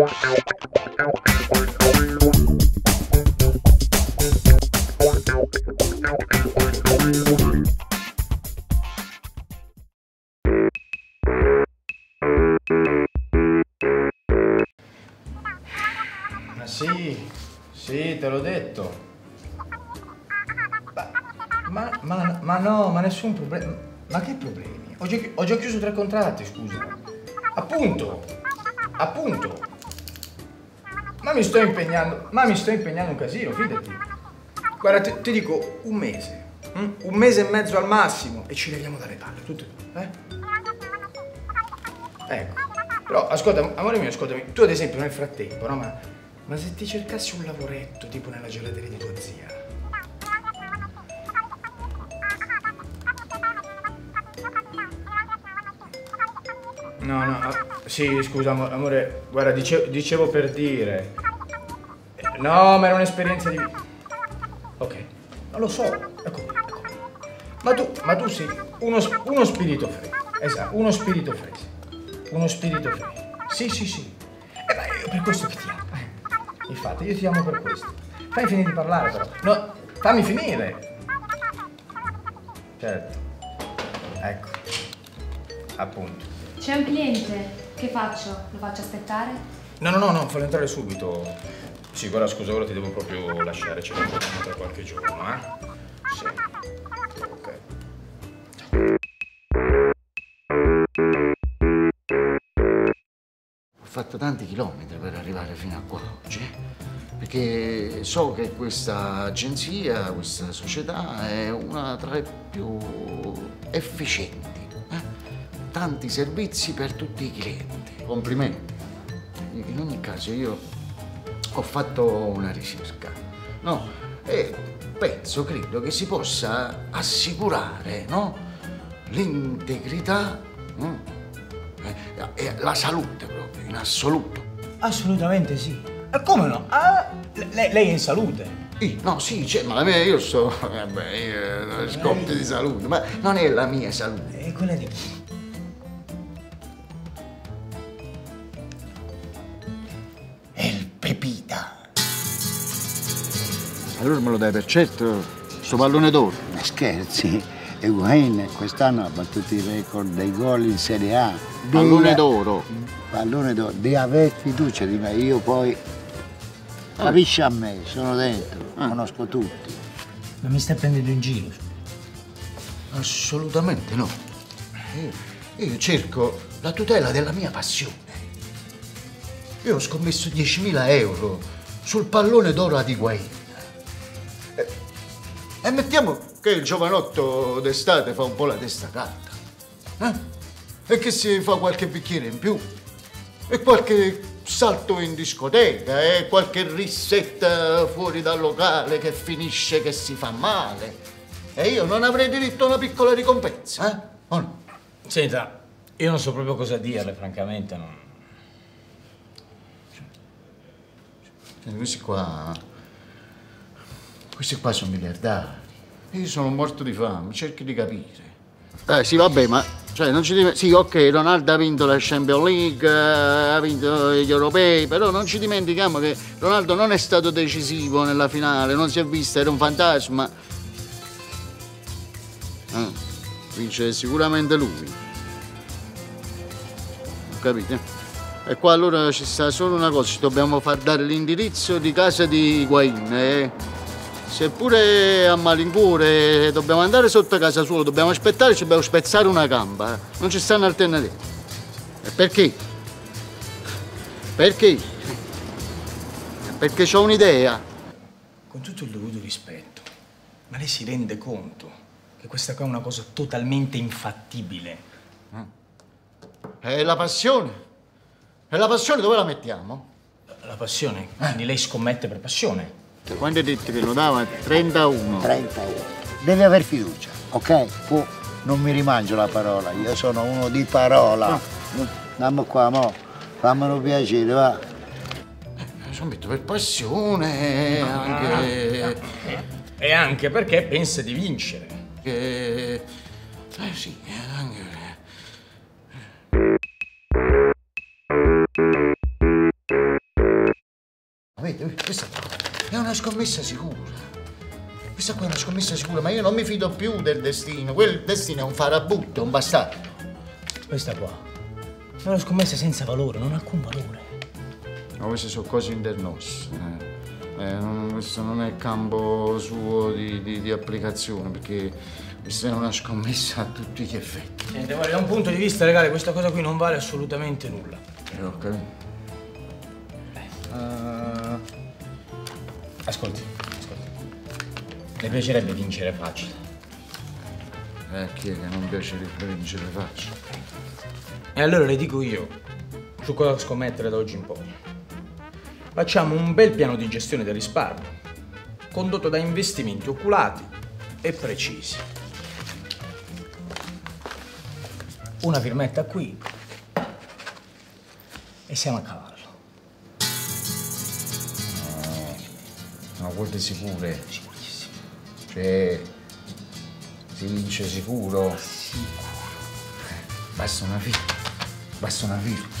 Ma sì, te l'ho detto. Ma no, ma nessun problema. Ma che problemi? Ho già chiuso 3 contratti, scusa. Appunto. Ma mi sto impegnando un casino, fidati. Guarda, ti dico 1 mese. 1 mese e mezzo al massimo e ci leviamo dalle palle, tutte e due. Ecco. Però ascolta, amore mio, ascoltami. Tu ad esempio nel frattempo, no? Ma se ti cercassi un lavoretto tipo nella gelateria di tua zia? No, sì, scusa amore, guarda, dicevo per dire. No, ma era un'esperienza di... Ok, non lo so, ecco. Ma tu sei uno spirito fresco, esatto, uno spirito fresco. Sì. Beh, io per questo che ti amo. Infatti, io ti amo per questo. Fai finire di parlare però. No, fammi finire. Certo. Ecco. Appunto. C'è un cliente, che faccio? Lo faccio aspettare? No, fallo entrare subito. Sì, guarda, scusa, ora ti devo proprio lasciare, ce la facciamo tra qualche giorno, Sì. Ok. Ho fatto tanti chilometri per arrivare fino a qua oggi, perché so che questa agenzia, questa società è una tra le più efficienti. Tanti servizi per tutti i clienti. Complimenti. In ogni caso io ho fatto una ricerca, no? E credo che si possa assicurare, no? L'integrità, no? E la salute proprio, in assoluto. Assolutamente sì. E come no? Lei è in salute. No, sì, ma io sto... scoppio di salute, ma non è la mia salute. È quella di chi? Allora me lo dai per certo, sto pallone d'oro. Ma scherzi, Higuain quest'anno ha battuto il record dei gol in Serie A. Pallone d'oro. Pallone d'oro, devi aver fiducia di me, io poi... Capisci a me, sono dentro, conosco tutti. Ma mi stai prendendo in giro? Assolutamente no. Io cerco la tutela della mia passione. Io ho scommesso 10.000 euro sul pallone d'oro ad Higuain. E mettiamo che il giovanotto d'estate fa un po' la testa calda, e che si fa qualche bicchiere in più, e qualche salto in discoteca, e qualche rissetta fuori dal locale che finisce che si fa male. E io non avrei diritto a una piccola ricompensa, o no? Senta, io non so proprio cosa dirle, francamente, non... Questi qua sono miliardari. Io sono morto di fame, cerchi di capire. Sì, vabbè, ma non ci dimentichiamo. Sì, ok, Ronaldo ha vinto la Champions League, ha vinto gli europei, però non ci dimentichiamo che Ronaldo non è stato decisivo nella finale, non si è visto, era un fantasma. Vince sicuramente lui. Ho capito? E qua allora ci sta solo una cosa, ci dobbiamo far dare l'indirizzo di casa di Higuain, Seppure a malincuore dobbiamo andare sotto a casa sua, dobbiamo aspettare, ci dobbiamo spezzare una gamba. Non ci stanno alternative. E perché? Perché c'ho un'idea. Con tutto il dovuto rispetto, ma lei si rende conto che questa qua è una cosa totalmente infattibile? È la passione. E la passione dove la mettiamo? La passione? Quindi lei scommette per passione? Quando hai detto che lo dava? 31. 31. Deve aver fiducia, ok? Non mi rimangio la parola, io sono uno di parola. Andiamo qua, mo. Fammelo piacere, va. Sono detto per passione, anche... E anche perché pensa di vincere. Sì, anche... Questa è una scommessa sicura. Questa qua è una scommessa sicura, ma io non mi fido più del destino. Quel destino è un farabutto, un bastardo. Questa qua è una scommessa senza valore, non ha alcun valore. Ma queste sono cose internos. Questo non è il campo suo di applicazione, perché questa è una scommessa a tutti gli effetti. Niente, guarda, da un punto di vista legale questa cosa qui non vale assolutamente nulla. Ho capito. Ascolti. Le piacerebbe vincere facile. Chi è che non piacerebbe vincere facile? E allora le dico io su cosa scommettere da oggi in poi. Facciamo un bel piano di gestione del risparmio, condotto da investimenti oculati e precisi. Una firmetta qui e siamo a cavallo. No, quelle sicure. Sicurissimo. Cioè, si vince sicuro. Sicuro. Basta una firma.